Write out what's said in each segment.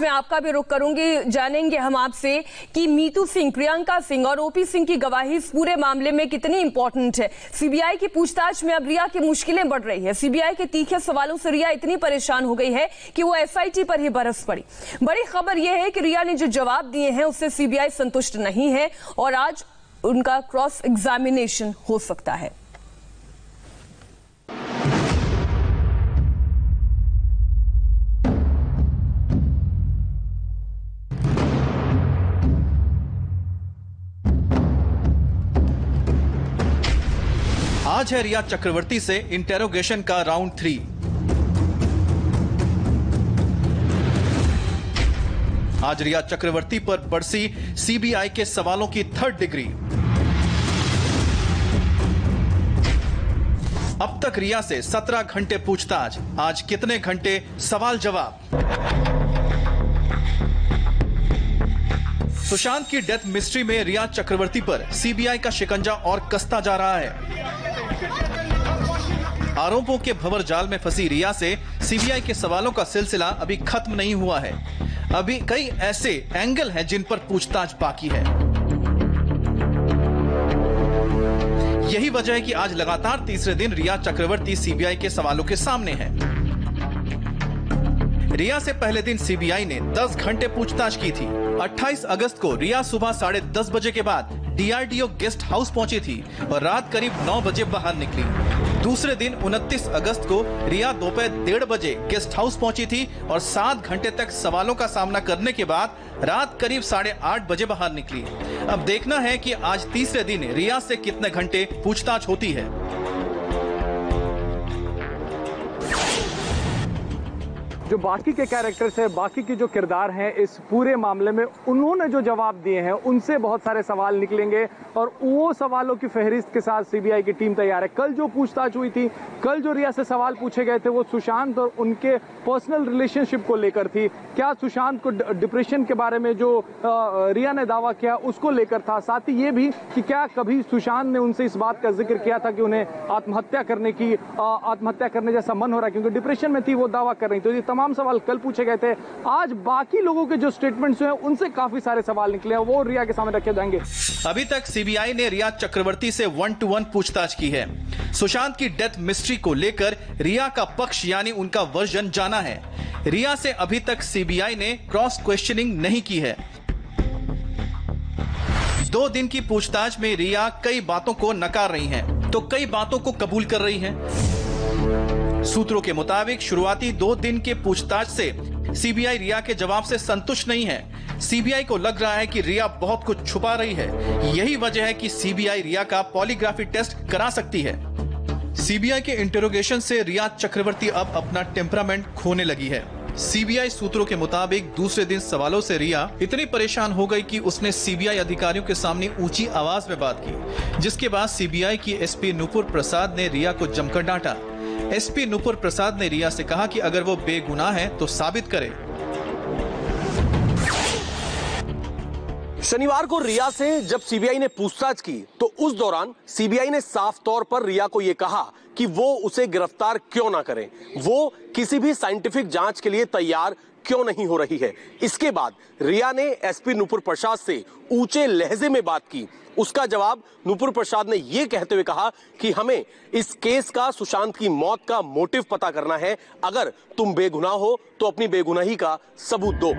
मैं आपका भी रुख करूंगी, जानेंगे हम आपसे कि मीतू सिंह, प्रियंका सिंह और ओपी सिंह की गवाही इस पूरे मामले में कितनी इंपॉर्टेंट है। सीबीआई की पूछताछ में अब रिया की मुश्किलें बढ़ रही है। सीबीआई के तीखे सवालों से रिया इतनी परेशान हो गई है कि वो एसआईटी पर ही बरस पड़ी। बड़ी खबर यह है कि रिया ने जो जवाब दिए हैं उससे सीबीआई संतुष्ट नहीं है और आज उनका क्रॉस एग्जामिनेशन हो सकता है। आज है रिया चक्रवर्ती से इंटेरोगेशन का राउंड 3। आज रिया चक्रवर्ती पर बरसी सीबीआई के सवालों की थर्ड डिग्री। अब तक रिया से 17 घंटे पूछताछ, आज कितने घंटे सवाल जवाब। सुशांत की डेथ मिस्ट्री में रिया चक्रवर्ती पर सीबीआई का शिकंजा और कसता जा रहा है। आरोपों के भंवर जाल में फंसी रिया से सीबीआई के सवालों का सिलसिला अभी खत्म नहीं हुआ है। अभी कई ऐसे एंगल हैं जिन पर पूछताछ बाकी है। यही वजह है कि आज लगातार तीसरे दिन रिया चक्रवर्ती सीबीआई के सवालों के सामने है। रिया से पहले दिन सीबीआई ने 10 घंटे पूछताछ की थी। 28 अगस्त को रिया सुबह 10:30 बजे के बाद डीआरडीओ गेस्ट हाउस पहुंची थी और रात करीब 9 बजे बाहर निकली। दूसरे दिन 29 अगस्त को रिया दोपहर 1:30 बजे गेस्ट हाउस पहुंची थी और 7 घंटे तक सवालों का सामना करने के बाद रात करीब 8:30 बजे बाहर निकली। अब देखना है कि आज तीसरे दिन रिया से कितने घंटे पूछताछ होती है। जो बाकी के कैरेक्टर्स हैं, बाकी के जो किरदार हैं इस पूरे मामले में, उन्होंने जो जवाब दिए हैं उनसे बहुत सारे सवाल निकलेंगे और वो सवालों की फहरिस्त के साथ सीबीआई की टीम तैयार है। कल जो पूछताछ हुई थी, कल जो रिया से सवाल पूछे गए थे वो सुशांत और उनके पर्सनल रिलेशनशिप को लेकर थी। क्या सुशांत को डिप्रेशन के बारे में जो रिया ने दावा किया उसको लेकर था, साथ ही ये भी कि क्या कभी सुशांत ने उनसे इस बात का जिक्र किया था कि उन्हें आत्महत्या करने जैसा मन हो रहा है क्योंकि डिप्रेशन में थी, वो दावा कर रही थी। तमाम सवाल कल पूछे गए थे। आज बाकी लोगों के जो स्टेटमेंट्स हैं उनसे काफी सारे सवाल निकले हैं, वो रिया के सामने रखे जाएंगे। अभी तक सीबीआई ने रिया चक्रवर्ती से 1-to-1 पूछताछ की है। सुशांत की डेथ मिस्ट्री को लेकर रिया का पक्ष यानी उनका वर्जन जाना है। रिया से अभी तक सीबीआई ने क्रॉस क्वेश्चनिंग नहीं की है। 2 दिन की पूछताछ में रिया कई बातों को नकार रही है तो कई बातों को कबूल कर रही है। सूत्रों के मुताबिक शुरुआती 2 दिन के पूछताछ से सीबीआई रिया के जवाब से संतुष्ट नहीं है। सीबीआई को लग रहा है कि रिया बहुत कुछ छुपा रही है। यही वजह है कि सीबीआई रिया का पॉलीग्राफी टेस्ट करा सकती है। सीबीआई के इंटरोगेशन से रिया चक्रवर्ती अब अपना टेम्परामेंट खोने लगी है। सीबीआई सूत्रों के मुताबिक दूसरे दिन सवालों से रिया इतनी परेशान हो गई कि उसने सीबीआई अधिकारियों के सामने ऊंची आवाज में बात की, जिसके बाद सीबीआई की एसपी नुपुर प्रसाद ने रिया को जमकर डांटा। एसपी नुपुर प्रसाद ने रिया से कहा कि अगर वो बेगुनाह है तो साबित करे। शनिवार को रिया से जब सीबीआई ने पूछताछ की तो उस दौरान सीबीआई ने साफ तौर पर रिया को यह कहा कि वो उसे गिरफ्तार क्यों ना करें, वो किसी भी साइंटिफिक जांच के लिए तैयार क्यों नहीं हो रही है। इसके बाद रिया ने एसपी नुपुर प्रसाद से ऊंचे लहजे में बात की। उसका जवाब नुपुर प्रसाद ने यह कहते हुए कहा कि हमें इस केस का, सुशांत की मौत का मोटिव पता करना है। अगर तुम बेगुनाह हो तो अपनी बेगुनाही का सबूत दो।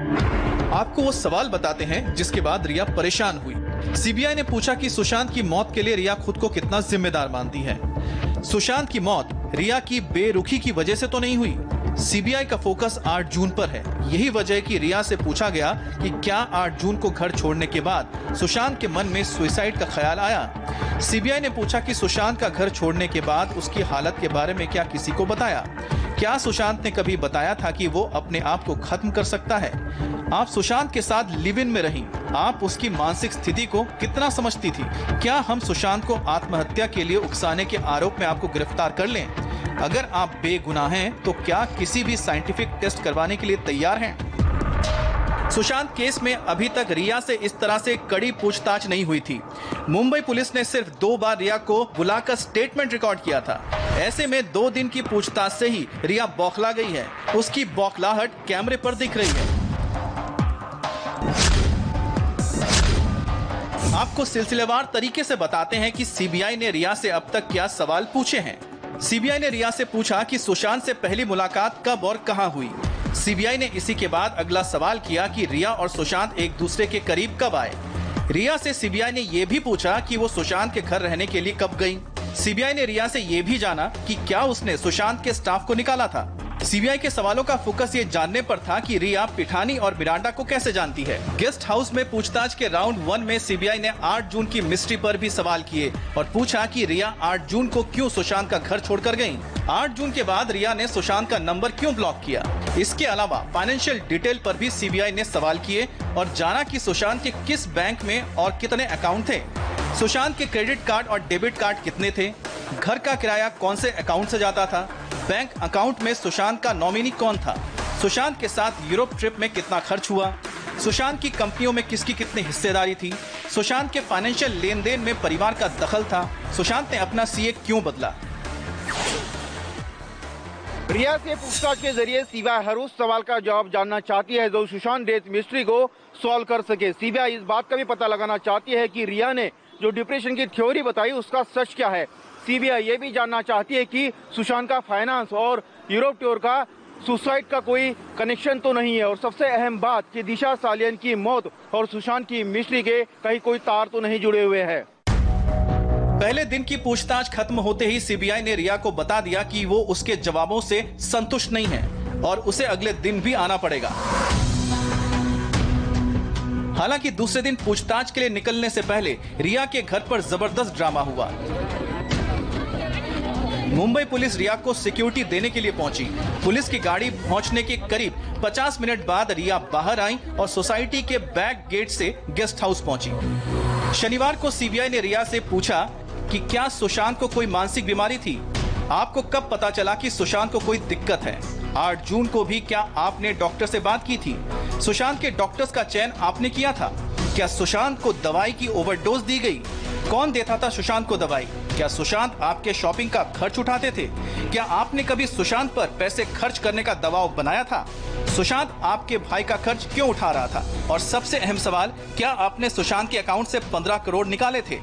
आपको वो सवाल बताते हैं जिसके बाद रिया परेशान हुई। सीबीआई ने पूछा कि सुशांत की मौत के लिए रिया खुद को कितना जिम्मेदार मानती है। सुशांत की मौत रिया की बेरुखी की वजह से तो नहीं हुई। सीबीआई का फोकस 8 जून पर है। यही वजह है कि रिया से पूछा गया कि क्या 8 जून को घर छोड़ने के बाद सुशांत के मन में सुसाइड का ख्याल आया। सीबीआई ने पूछा कि सुशांत का घर छोड़ने के बाद उसकी हालत के बारे में क्या किसी को बताया, क्या सुशांत ने कभी बताया था कि वो अपने आप को खत्म कर सकता है। आप सुशांत के साथ लिव इन में रहीं, आप उसकी मानसिक स्थिति को कितना समझती थी, क्या हम सुशांत को आत्महत्या के लिए उकसाने के आरोप में आपको गिरफ्तार कर लें। अगर आप बेगुनाह हैं तो क्या किसी भी साइंटिफिक टेस्ट करवाने के लिए तैयार हैं। सुशांत केस में अभी तक रिया से इस तरह से कड़ी पूछताछ नहीं हुई थी। मुंबई पुलिस ने सिर्फ 2 बार रिया को बुलाकर स्टेटमेंट रिकॉर्ड किया था। ऐसे में 2 दिन की पूछताछ से ही रिया बौखला गई है। उसकी बौखलाहट कैमरे पर दिख रही है। आपको सिलसिलेवार तरीके से बताते हैं कि सीबीआई ने रिया से अब तक क्या सवाल पूछे हैं। सीबीआई ने रिया से पूछा कि सुशांत से पहली मुलाकात कब और कहां हुई। सीबीआई ने इसी के बाद अगला सवाल किया कि रिया और सुशांत एक दूसरे के करीब कब आए। रिया से सीबीआई ने ये भी पूछा कि वो सुशांत के घर रहने के लिए कब गयी। सीबीआई ने रिया से ये भी जाना कि क्या उसने सुशांत के स्टाफ को निकाला था। सीबीआई के सवालों का फोकस ये जानने पर था कि रिया पिठानी और मिरांडा को कैसे जानती है। गेस्ट हाउस में पूछताछ के राउंड 1 में सीबीआई ने 8 जून की मिस्ट्री पर भी सवाल किए और पूछा कि रिया 8 जून को क्यों सुशांत का घर छोड़कर गयी। 8 जून के बाद रिया ने सुशांत का नंबर क्यों ब्लॉक किया। इसके अलावा फाइनेंशियल डिटेल पर भी सीबीआई ने सवाल किए और जाना कि सुशांत के किस बैंक में और कितने अकाउंट थे, सुशांत के क्रेडिट कार्ड और डेबिट कार्ड कितने थे, घर का किराया कौन से अकाउंट से जाता था, बैंक अकाउंट में सुशांत का नॉमिनी कौन था, सुशांत के साथ यूरोप ट्रिप में कितना खर्च हुआ, सुशांत की कंपनियों में किसकी कितनी हिस्सेदारी थी, सुशांत के फाइनेंशियल लेन देन में परिवार का दखल था, सुशांत ने अपना सीए क्यों बदला। रिया से पूछताछ के जरिए सीबीआई हर उस सवाल का जवाब जानना चाहती है जो सुशांत डेथ मिस्ट्री को सॉल्व कर सके। सीबीआई इस बात का भी पता लगाना चाहती है कि रिया ने जो डिप्रेशन की थ्योरी बताई उसका सच क्या है। सीबीआई ये भी जानना चाहती है कि सुशांत का फाइनेंस और यूरोप टूर का सुसाइड का कोई कनेक्शन तो नहीं है, और सबसे अहम बात कि दिशा सालियन की मौत और सुशांत की मिस्ट्री के कहीं कोई तार तो नहीं जुड़े हुए हैं। पहले दिन की पूछताछ खत्म होते ही सीबीआई ने रिया को बता दिया कि वो उसके जवाबों से संतुष्ट नहीं है और उसे अगले दिन भी आना पड़ेगा। हालांकि दूसरे दिन पूछताछ के लिए निकलने से पहले रिया के घर पर जबरदस्त ड्रामा हुआ। मुंबई पुलिस रिया को सिक्योरिटी देने के लिए पहुंची। पुलिस की गाड़ी पहुंचने के करीब 50 मिनट बाद रिया बाहर आई और सोसाइटी के बैक गेट से गेस्ट हाउस पहुंची। शनिवार को सीबीआई ने रिया से पूछा कि क्या सुशांत को कोई मानसिक बीमारी थी, आपको कब पता चला कि सुशांत को कोई दिक्कत है, 8 जून को भी क्या आपने डॉक्टर से बात की थी, सुशांत के डॉक्टर्स का चयन आपने किया था, क्या सुशांत को दवाई की ओवरडोज दी गई, कौन देता था सुशांत को दवाई, क्या सुशांत आपके शॉपिंग का खर्च उठाते थे, क्या आपने कभी सुशांत पर पैसे खर्च करने का दबाव बनाया था, सुशांत आपके भाई का खर्च क्यों उठा रहा था, और सबसे अहम सवाल क्या आपने सुशांत के अकाउंट से 15 करोड़ निकाले थे।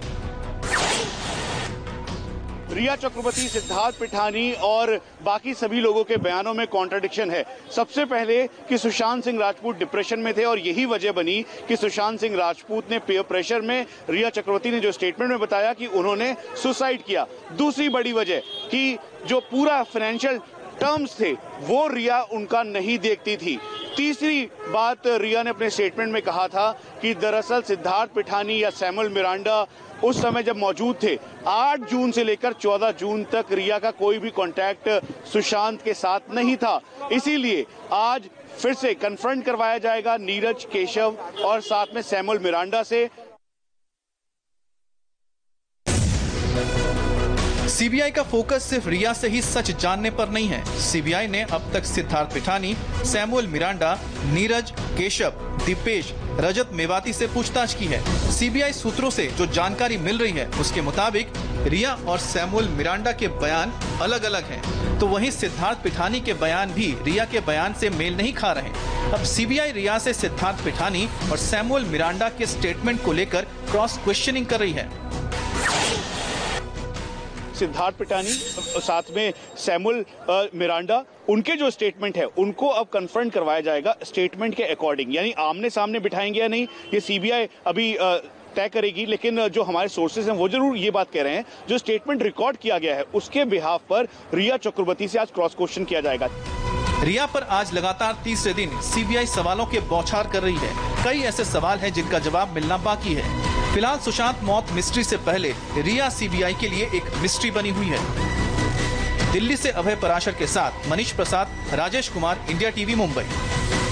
रिया चक्रवर्ती, सिद्धार्थ पिठानी और बाकी सभी लोगों के बयानों में कॉन्ट्रडिक्शन है। सबसे पहले कि सुशांत सिंह राजपूत डिप्रेशन में थे और यही वजह बनी कि सुशांत सिंह राजपूत ने पेयर प्रेशर में रिया चक्रवर्ती ने जो स्टेटमेंट में बताया कि उन्होंने सुसाइड किया। दूसरी बड़ी वजह कि जो पूरा फाइनेंशियल टर्म्स थे वो रिया उनका नहीं देखती थी। तीसरी बात, रिया ने अपने स्टेटमेंट में कहा था कि दरअसल सिद्धार्थ पिठानी या सैमुअल मिरांडा उस समय जब मौजूद थे 8 जून से लेकर 14 जून तक रिया का कोई भी कांटेक्ट सुशांत के साथ नहीं था। इसीलिए आज फिर से कन्फ्रंट करवाया जाएगा नीरज केशव और साथ में सैमुअल मिरांडा से। सीबीआई का फोकस सिर्फ रिया से ही सच जानने पर नहीं है। सीबीआई ने अब तक सिद्धार्थ पिठानी, सैमुअल मिरांडा, नीरज केशव, दीपेश, रजत मेवाती से पूछताछ की है। सीबीआई सूत्रों से जो जानकारी मिल रही है उसके मुताबिक रिया और सैमुअल मिरांडा के बयान अलग अलग हैं, तो वहीं सिद्धार्थ पिठानी के बयान भी रिया के बयान से मेल नहीं खा रहे। अब सीबीआई रिया से सिद्धार्थ पिठानी और सैमुअल मिरांडा के स्टेटमेंट को लेकर क्रॉस क्वेश्चनिंग कर रही है। सिद्धार्थ पिठानी साथ में सैमुअल मिरांडा, उनके जो स्टेटमेंट है उनको अब कन्फ्रंट करवाया जाएगा स्टेटमेंट के अकॉर्डिंग, यानी आमने सामने बिठाएंगे या नहीं ये सीबीआई अभी तय करेगी। लेकिन जो हमारे सोर्सेज हैं वो जरूर ये बात कह रहे हैं जो स्टेटमेंट रिकॉर्ड किया गया है उसके बिहाफ पर रिया चक्रवर्ती से आज क्रॉस क्वेश्चन किया जाएगा। रिया पर आज लगातार तीसरे दिन सीबीआई सवालों के बौछार कर रही है। कई ऐसे सवाल हैं जिनका जवाब मिलना बाकी है। फिलहाल सुशांत मौत मिस्ट्री से पहले रिया सीबीआई के लिए एक मिस्ट्री बनी हुई है। दिल्ली से अभय पराशर के साथ मनीष प्रसाद, राजेश कुमार, इंडिया टीवी, मुंबई।